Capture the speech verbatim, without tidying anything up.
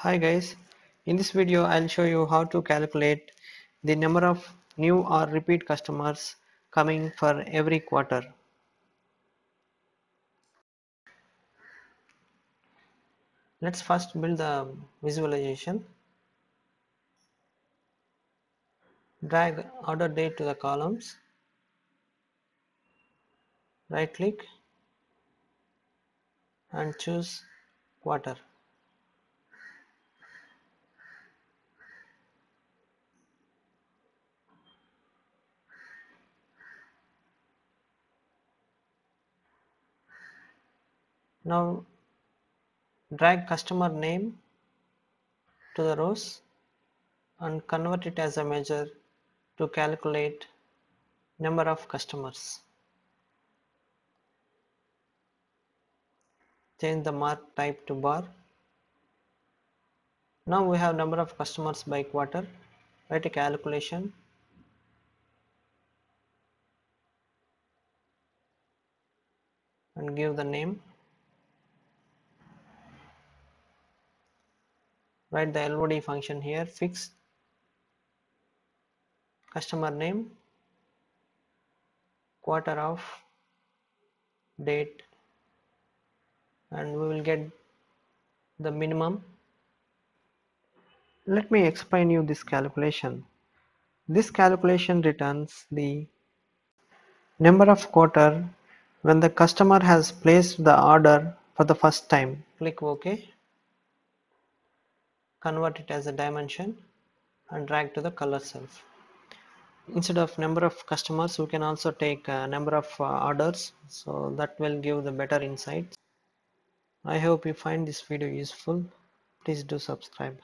Hi guys, in this video I'll show you how to calculate the number of new or repeat customers coming for every quarter. Let's first build the visualization. Drag order date to the columns. Right click and choose quarter. Now drag customer name to the rows and convert it as a measure to calculate number of customers. Change the mark type to bar. Now we have number of customers by quarter. Write a calculation. And give the name. Write the L O D function here, fix customer name, quarter of date, and we will get the minimum. Let me explain you this calculation. This calculation returns the number of quarter when the customer has placed the order for the first time. Click OK. Convert it as a dimension and drag to the color self. Instead of number of customers, we can also take a number of orders, so that will give the better insights. I hope you find this video useful. Please do subscribe.